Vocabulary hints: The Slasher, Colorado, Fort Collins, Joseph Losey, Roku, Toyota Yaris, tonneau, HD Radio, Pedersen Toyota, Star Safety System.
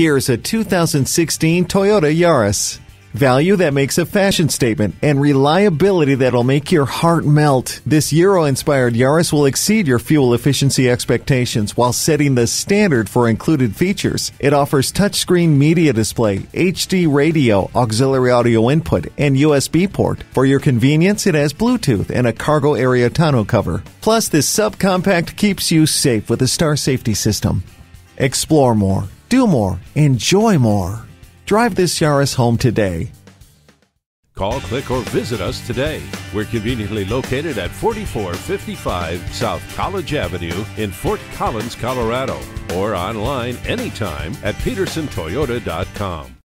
here's a 2016 Toyota Yaris. Value that makes a fashion statement and reliability that'll make your heart melt. This Euro-inspired Yaris will exceed your fuel efficiency expectations while setting the standard for included features. It offers touchscreen media display, HD radio, auxiliary audio input, and USB port. For your convenience, it has Bluetooth and a cargo area tonneau cover. Plus, this subcompact keeps you safe with the Star Safety System. Explore more, do more, enjoy more. Drive this Yaris home today. Call, click, or visit us today. We're conveniently located at 4455 South College Avenue in Fort Collins, Colorado, or online anytime at PedersenToyota.com.